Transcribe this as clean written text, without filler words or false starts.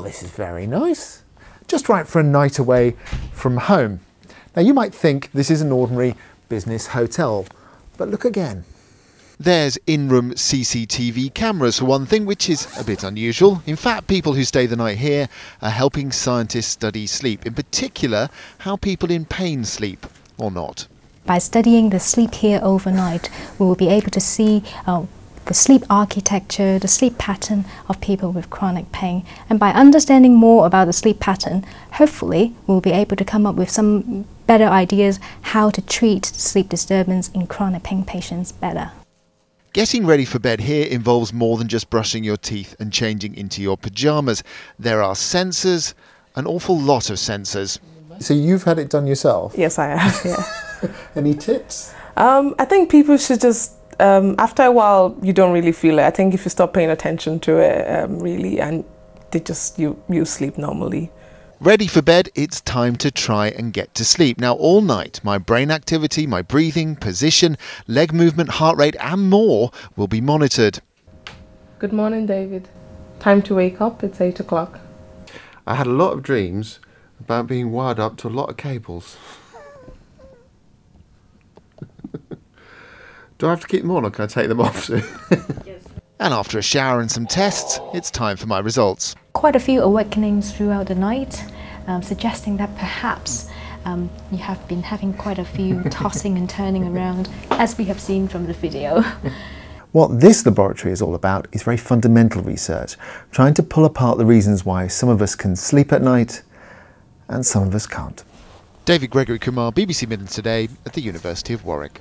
well, this is very nice, just right for a night away from home. Now you might think this is an ordinary business hotel, but look again. There's in-room CCTV cameras for one thing, which is a bit unusual. In fact, people who stay the night here are helping scientists study sleep, in particular how people in pain sleep or not. By studying the sleep here overnight, we will be able to see the sleep architecture, the sleep pattern of people with chronic pain. And by understanding more about the sleep pattern, hopefully we'll be able to come up with some better ideas how to treat sleep disturbance in chronic pain patients better. Getting ready for bed here involves more than just brushing your teeth and changing into your pyjamas. There are sensors, an awful lot of sensors. So you've had it done yourself? Yes, I have, yeah. Any tips? I think people should just after a while, you don't really feel it. I think if you stop paying attention to it, really, and they just you sleep normally. Ready for bed, it's time to try and get to sleep. Now, all night, my brain activity, my breathing, position, leg movement, heart rate, and more will be monitored. Good morning, David. Time to wake up. It's 8 o'clock. I had a lot of dreams about being wired up to a lot of cables. Do I have to keep them on or can I take them off soon? Yes. And after a shower and some tests, it's time for my results. Quite a few awakenings throughout the night, suggesting that perhaps you have been having quite a few tossing and turning around, as we have seen from the video. What this laboratory is all about is very fundamental research, trying to pull apart the reasons why some of us can sleep at night and some of us can't. David Gregory Kumar, BBC Midlands Today at the University of Warwick.